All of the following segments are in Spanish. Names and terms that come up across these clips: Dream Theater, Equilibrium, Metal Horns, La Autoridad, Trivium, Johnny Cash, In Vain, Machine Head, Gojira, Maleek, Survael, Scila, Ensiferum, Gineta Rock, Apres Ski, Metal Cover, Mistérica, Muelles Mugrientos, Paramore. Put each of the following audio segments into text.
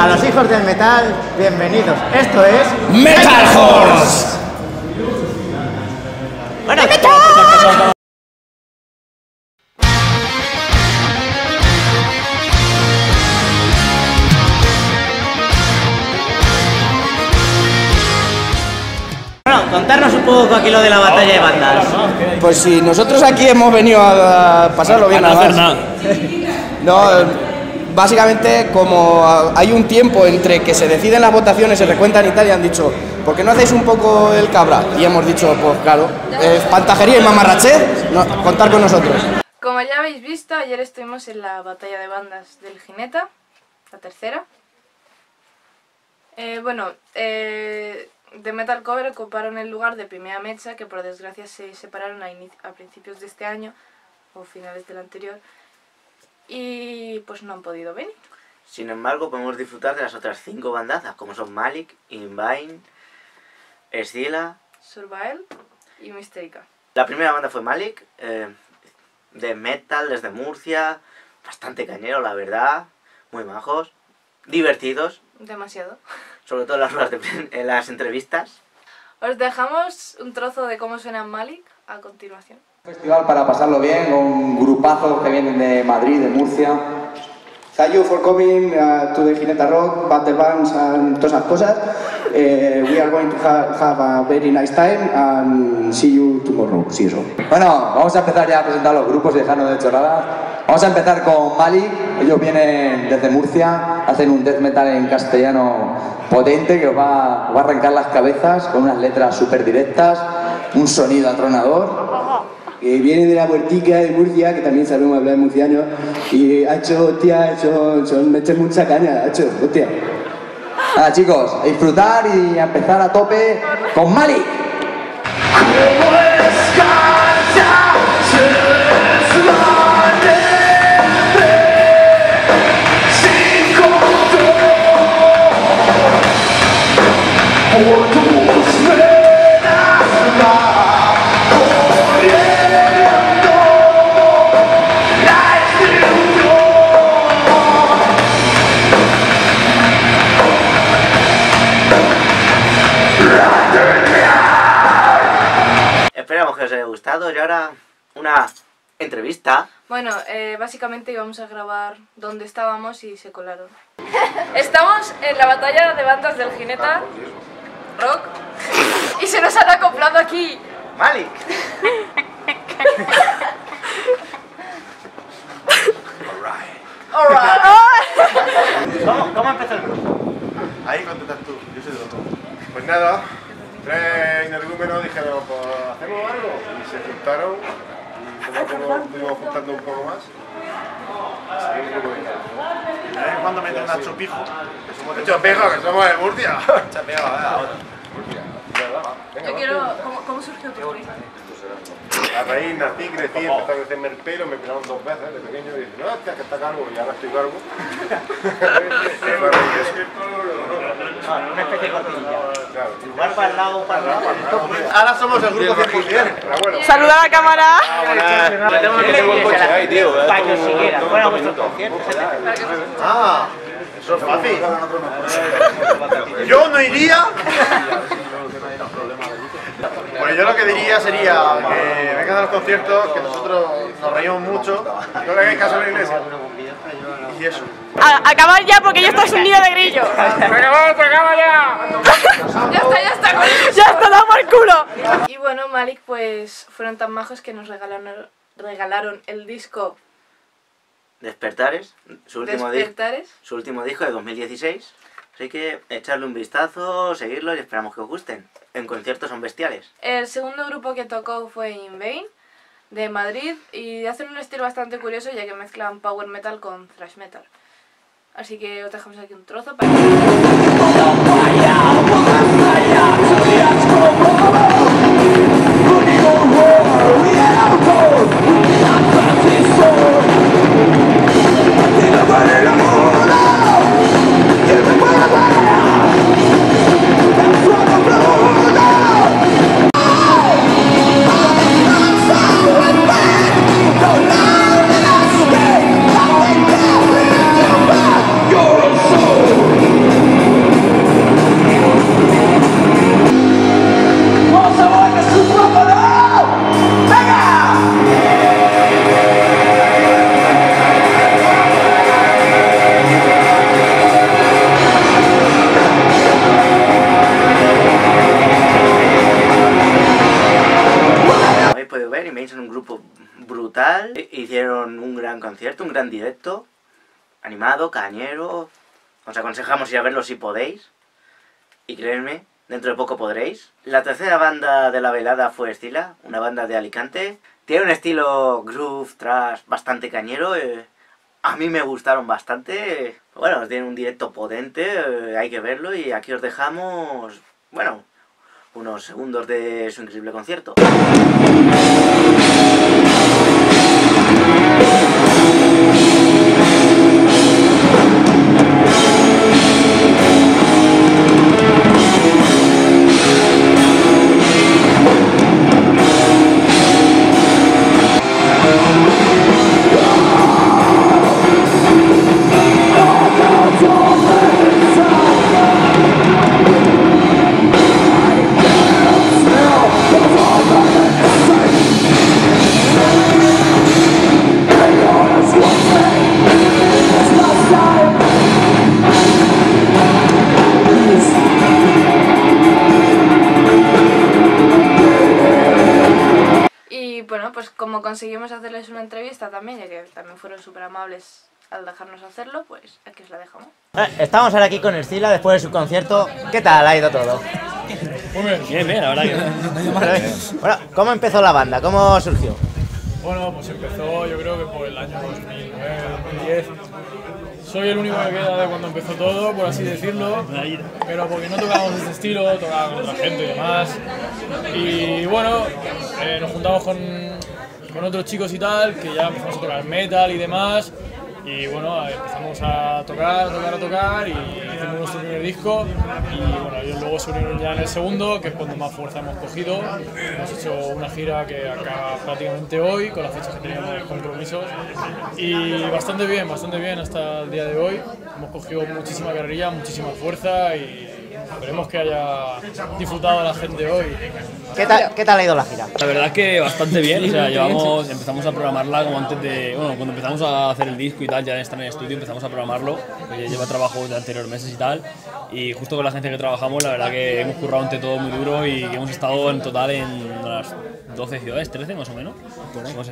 A los hijos del metal, bienvenidos. Esto es... ¡Metal Horns! ¡Bueno, metal! Contarnos un poco aquí lo de la batalla de bandas. Pues sí, nosotros aquí hemos venido a pasarlo bien. A no hacer nada. No, básicamente como hay un tiempo entre que se deciden las votaciones, se recuentan y tal, y han dicho, ¿por qué no hacéis un poco el cabra? Y hemos dicho, pues claro, pantajería y mamarrachez, no, contar con nosotros. Como ya habéis visto, ayer estuvimos en la batalla de bandas del Gineta, la tercera. De Metal Cover ocuparon el lugar de Primera Mecha, que por desgracia se separaron a principios de este año o finales del anterior, y pues no han podido venir. Sin embargo, podemos disfrutar de las otras 5 bandazas, como son Maleek, In Vain, Scila, Survael y Mistérica. La primera banda fue Maleek, de metal desde Murcia, bastante cañero la verdad, muy majos, divertidos. Demasiado. Sobre todo en las entrevistas. Os dejamos un trozo de cómo suena Maleek a continuación. Festival para pasarlo bien, con grupazos que vienen de Madrid, de Murcia. Thank you for coming to the Gineta Rock, battle bands and todas esas cosas. We are going to have a very nice time and see you tomorrow. See you soon. Bueno, vamos a empezar ya a presentar los grupos y dejarnos de chorradas. Vamos a empezar con Maleek, ellos vienen desde Murcia, hacen un death metal en castellano potente que os va a arrancar las cabezas con unas letras súper directas, un sonido atronador. Viene de la puertica de Murcia, que también sabemos hablar murciano, y ha hecho, hostia, me he hecho mucha caña, ha hecho, hostia. Nada chicos, a disfrutar y a empezar a tope con Maleek. Esperamos que os haya gustado y ahora una entrevista. Bueno, básicamente íbamos a grabar donde estábamos y se colaron. Estamos en la batalla de bandas del Gineta Rock y se nos han acoplado aquí Maleek. Alright. ¿Cómo empezó el grupo? Ahí contestas tú, yo soy de otro. Pues nada, 3 energúmenos dijeron, pues hacemos algo. Y se juntaron y fuimos juntando un poco más. De vez en cuando meten a Chopijo. Chopijo, que somos de Murcia. Chopijo, Yo quiero... ¿Cómo surgió tu historia? A raíz nací, crecí, empezó a crecerme el pelo, me peinaron 2 veces de pequeño y dije, no, hostia, que está calvo, y ahora estoy calvo. Una especie de cortinilla. Igual para el lado, ahora somos el grupo 100%. Saluda a la cámara. Tenemos que tener un coche ahí, tío. Para que os siguiera, fuera a vuestros conciertos. Ah, eso es fácil. Yo no iría. Bueno, yo lo que diría sería que vengan a los conciertos, que nosotros nos reímos mucho, no le hagáis caso a la iglesia. Y eso. Acabad ya porque ya estás unido de grillo. ¡Venga, vamos, acaba ya! ¡Ya está, damos el culo! Y bueno, Maleek pues fueron tan majos que nos regalaron el disco... Despertares, su último disco de 2016. Así que echarle un vistazo, seguirlo y esperamos que os gusten. En conciertos son bestiales. El segundo grupo que tocó fue In Vain, de Madrid, y hacen un estilo bastante curioso ya que mezclan power metal con thrash metal. Así que os dejamos aquí un trozo para... gran concierto, un gran directo, animado, cañero. Os aconsejamos ir a verlo si podéis, y creedme, dentro de poco podréis. La tercera banda de la velada fue Scila, una banda de Alicante. Tiene un estilo groove, thrash, bastante cañero. A mí me gustaron bastante. Bueno, tienen un directo potente, hay que verlo. Y aquí os dejamos, bueno, unos segundos de su increíble concierto. Pues como conseguimos hacerles una entrevista también, ya que también fueron súper amables al dejarnos hacerlo, pues aquí os la dejamos. Estamos ahora aquí con Scila después de su concierto. ¿Qué tal ha ido todo? Bien, bien, la verdad que... Bueno, ¿cómo empezó la banda? ¿Cómo surgió? Bueno, pues empezó yo creo que por el año 2009, 2010. Soy el único que queda de cuando empezó todo, por así decirlo, pero porque no tocábamos ese estilo, tocábamos otra gente y demás. Y bueno, nos juntamos con otros chicos y tal, que ya empezamos a tocar metal y demás. Y bueno, empezamos a tocar y hicimos nuestro primer disco. Y bueno, ellos luego se unieron ya en el segundo, que es cuando más fuerza hemos cogido. Hemos hecho una gira que acaba prácticamente hoy, con las fechas que teníamos de compromisos. Y bastante bien hasta el día de hoy. Hemos cogido muchísima carrerilla, muchísima fuerza y esperemos que haya disfrutado a la gente hoy. ¿Qué tal ha ido la gira? La verdad es que bastante bien, o sea, empezamos a programarla como antes de... Bueno, cuando empezamos a hacer el disco y tal, ya estar en el estudio, empezamos a programarlo, lleva trabajo de anteriores meses y tal, y justo con la gente que trabajamos, la verdad que hemos currado ante todo muy duro y hemos estado en total en las 12 ciudades, 13 más o menos. Nos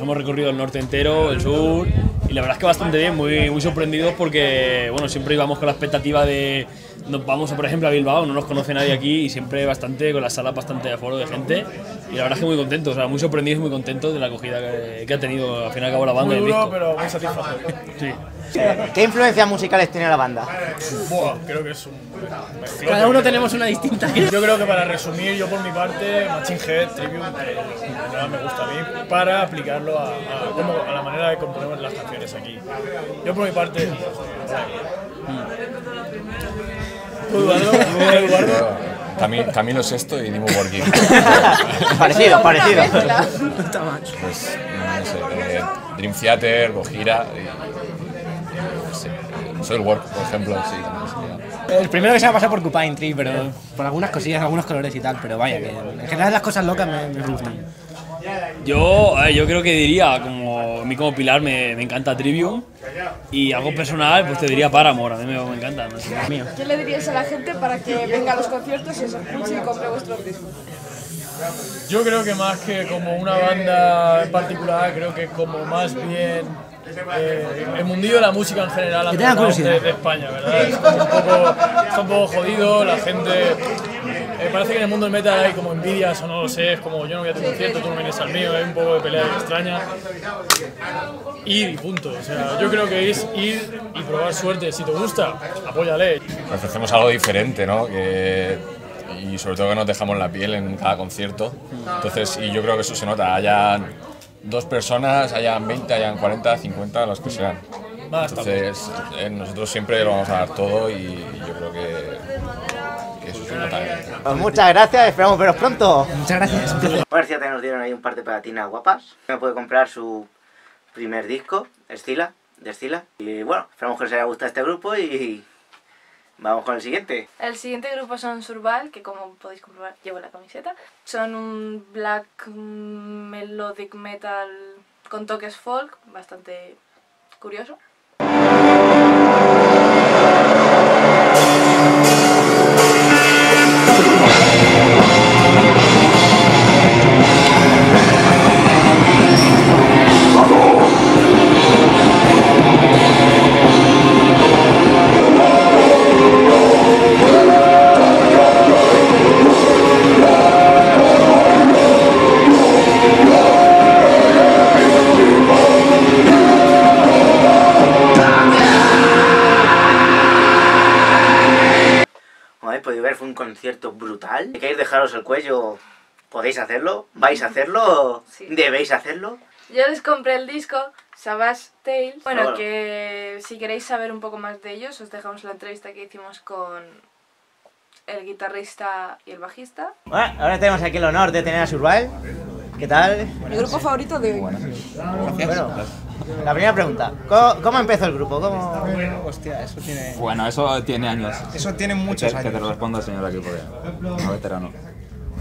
hemos recorrido el norte entero, el sur, y la verdad es que bastante bien, muy sorprendidos porque, bueno, siempre íbamos con la expectativa de... Nos vamos, por ejemplo, a Bilbao, no nos conoce nadie aquí y siempre bastante, con la sala bastante de aforo de gente. Y la verdad es que muy contentos, o sea, muy sorprendidos y muy contentos de la acogida que ha tenido al fin y al cabo la banda. Muy duro, pero muy satisfactorio. Sí. ¿Qué influencias musicales tiene la banda? Buah, creo que es un... Cada uno tenemos una distinta. Yo creo que para resumir, yo por mi parte, Machine Head, Trivium, nada me gusta a mí, para aplicarlo a la manera de componer las canciones aquí. Yo por mi parte... Eduardo. Camino Sexto y Dimo Borghi. Parecido. Pues, no sé, Dream Theater, Gojira. No sé, soy el Work, por ejemplo. Sí, el primero que se me ha pasado por Cupine Tree, pero por algunas cosillas, algunos colores y tal. Pero vaya, que en general las cosas locas me gustan. Yo creo que diría, como a mí como Pilar me encanta Trivium, y algo personal pues te diría Paramore, a mí me encanta. No sé, mío. ¿Qué le dirías a la gente para que venga a los conciertos y os escuche y compre vuestros discos? Yo creo que más que como una banda en particular, creo que como más bien el mundillo de la música en general de España, ¿verdad? Está un poco jodido, la gente... parece que en el mundo del metal hay como envidias o no lo sé, es como yo no voy a tu concierto, tú no vienes al mío, hay un poco de pelea extraña. Ir y punto, o sea, yo creo que es ir y probar suerte, si te gusta, apóyale. Ofrecemos algo diferente, ¿no? Y sobre todo que nos dejamos la piel en cada concierto, entonces, y yo creo que eso se nota, hayan dos personas, hayan 20, hayan 40, 50, los que sean. Entonces, nosotros siempre lo vamos a dar todo y yo creo que eso es una tarea. Pues muchas gracias, esperamos veros pronto. Muchas gracias. Por cierto, nos dieron ahí un par de pegatinas guapas. Me puede comprar su primer disco, Scila, de Scila. Y bueno, esperamos que os haya gustado este grupo y vamos con el siguiente. El siguiente grupo son Survael, que como podéis comprobar llevo la camiseta. Son un black melodic metal con toques folk, bastante curioso. habéis podido ver, fue un concierto brutal. Si queréis dejaros el cuello, podéis hacerlo, vais a hacerlo, sí, debéis hacerlo. Yo les compré el disco Savage Tales. Bueno, bueno, que si queréis saber un poco más de ellos, os dejamos la entrevista que hicimos con el guitarrista y el bajista. Bueno, ahora tenemos aquí el honor de tener a Survael. ¿Qué tal? Mi grupo favorito de hoy. Bueno, la primera pregunta, ¿cómo empezó el grupo? ¿Cómo... Hostia, eso tiene... Bueno, eso tiene años. Eso tiene muchos años. Que te lo responda, señor, aquí, porque no veterano.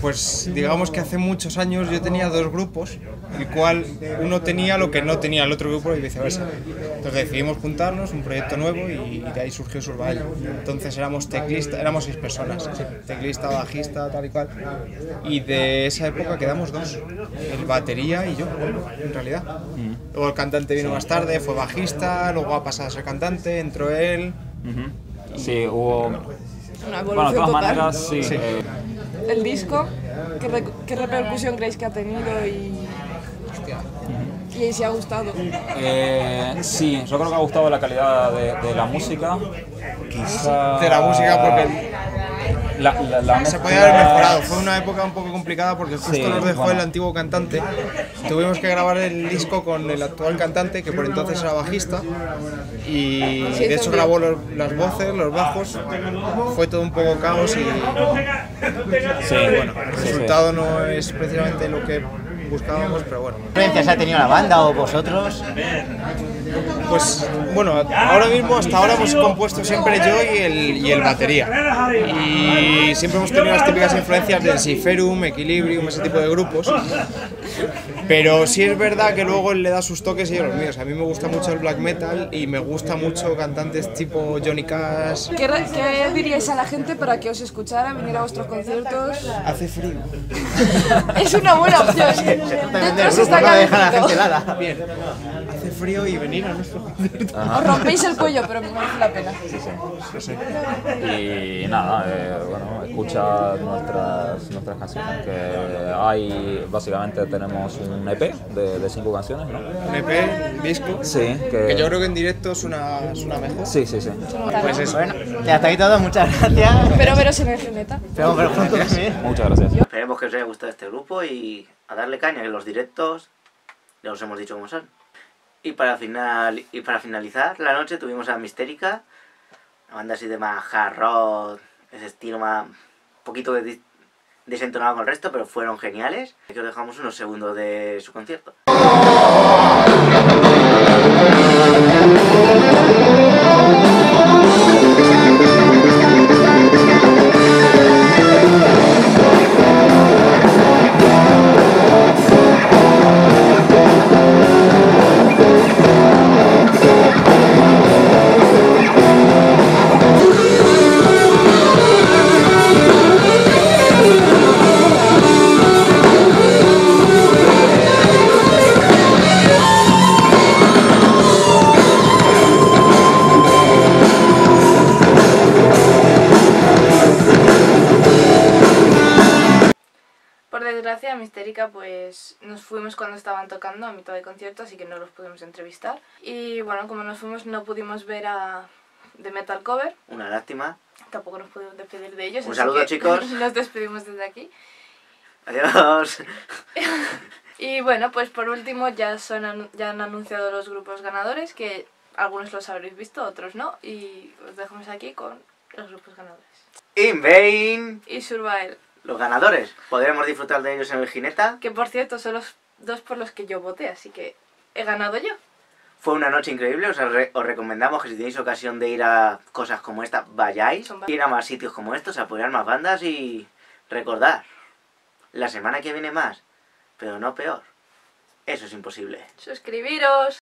Pues digamos que hace muchos años yo tenía dos grupos, el cual uno tenía lo que no tenía el otro grupo y viceversa. Entonces decidimos juntarnos, un proyecto nuevo, y de ahí surgió Survael. Entonces éramos 6 personas, teclista, bajista, tal y cual. Y de esa época quedamos 2, el batería y yo, en realidad. Luego el cantante vino más tarde, fue bajista, luego ha pasado a ser cantante, entró él... Sí, hubo... Una evolución total. Bueno, de todas maneras, sí. El disco, ¿qué repercusión creéis que ha tenido y si ha gustado? Sí, yo creo que ha gustado la calidad de la música. Quizá... De la música porque la se podía haber mejorado. Fue una época un poco complicada porque justo nos dejó el antiguo cantante. Tuvimos que grabar el disco con el actual cantante, que por entonces era bajista. Y de hecho grabó las voces, los bajos. Fue todo un poco caos y bueno, el resultado no es precisamente lo que buscábamos, pero bueno. ¿Qué influencias ha tenido la banda o vosotros? Pues bueno, ahora mismo, hasta ahora hemos compuesto siempre yo y el batería. Y siempre hemos tenido las típicas influencias de Ensiferum, Equilibrium, ese tipo de grupos. Pero sí es verdad que luego él le da sus toques y yo los míos. A mí me gusta mucho el black metal y me gusta mucho cantantes tipo Johnny Cash. ¿Qué diríais a la gente para que os escuchara, viniera a vuestros conciertos? Hace frío. Es una buena opción. Dentro se está calentito. Bien. Hace frío y venir a nuestro concierto. Os rompéis el cuello, pero me merece la pena. Sí. Y nada, bueno, escucha nuestras canciones, que hay, básicamente tenemos un EP de 5 canciones, ¿no? ¿Un EP? ¿Disco? Sí. Que yo creo que en directo suena mejor. Sí. Pues eso. Bueno, hasta aquí todo, muchas gracias. Espero veros en el Gineta. Pero juntos, sí. Muchas gracias. Esperemos que os haya gustado este grupo y a darle caña, que los directos ya os hemos dicho cómo son. Y para finalizar la noche tuvimos a Mistérica, una banda así de más hard rock, ese estilo más un poquito desentonado con el resto, pero fueron geniales. Aquí os dejamos unos segundos de su concierto. Mistérica, pues nos fuimos cuando estaban tocando a mitad de concierto, así que no los pudimos entrevistar. Y bueno, como nos fuimos, no pudimos ver a The Metal Cover. Una lástima. Tampoco nos pudimos despedir de ellos. Un saludo, chicos. Nos despedimos desde aquí. Adiós. Y bueno, pues por último ya han anunciado los grupos ganadores, que algunos los habréis visto, otros no. Y os dejamos aquí con los grupos ganadores. In Vain y Survael. Los ganadores, podremos disfrutar de ellos en el Gineta. Que por cierto, son los 2 por los que yo voté, así que he ganado yo. Fue una noche increíble, os recomendamos que si tenéis ocasión de ir a cosas como esta, vayáis. Ir a más sitios como estos, apoyar más bandas y recordar, la semana que viene más, pero no peor. Eso es imposible. Suscribiros.